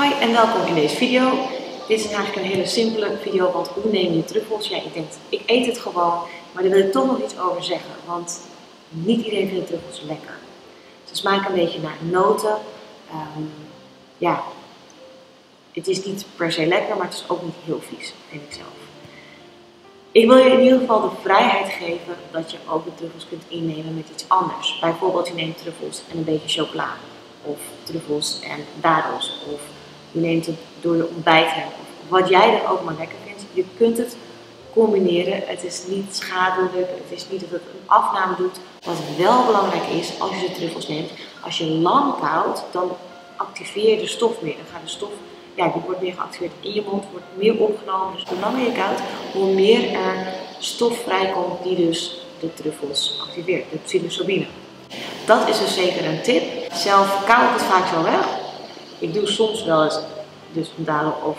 Hi en welkom in deze video. Dit is eigenlijk een hele simpele video, want hoe neem je truffels? Ja, je denkt, ik eet het gewoon, maar daar wil ik toch nog iets over zeggen. Want niet iedereen vindt truffels lekker. Ze smaken een beetje naar noten. Ja, het is niet per se lekker, maar het is ook niet heel vies, vind ik zelf. Ik wil je in ieder geval de vrijheid geven dat je ook de truffels kunt innemen met iets anders. Bijvoorbeeld je neemt truffels en een beetje chocola. Of truffels en dadels. Of je neemt het door je ontbijt heen. Of wat jij er ook maar lekker vindt. Je kunt het combineren. Het is niet schadelijk. Het is niet dat het een afname doet. Wat wel belangrijk is als je de truffels neemt. Als je lang koudt, dan activeer je de stof meer. Dan gaat de stof, ja, die wordt meer geactiveerd in je mond. Wordt meer opgenomen. Dus hoe langer je koudt, hoe meer er stof vrijkomt die dus de truffels activeert. De psilocybine. Dat is dus zeker een tip. Zelf kauw ik het vaak zo weg. Ik doe soms wel eens dus dadel of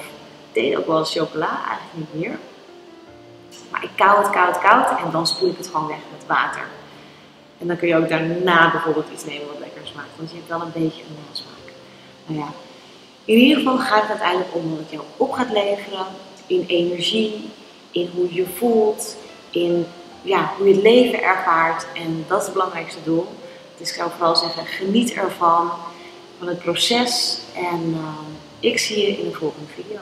deed ook wel eens chocola, eigenlijk niet meer. Maar ik kauw het en dan spoel ik het gewoon weg met water. En dan kun je ook daarna bijvoorbeeld iets nemen wat lekker smaakt, want je hebt wel een beetje een nasmaak. Nou ja, in ieder geval gaat het uiteindelijk om wat het jou op gaat leveren, in energie, in hoe je voelt, in ja, hoe je het leven ervaart en dat is het belangrijkste doel. Dus ik zou vooral zeggen, geniet ervan, van het proces en ik zie je in de volgende video.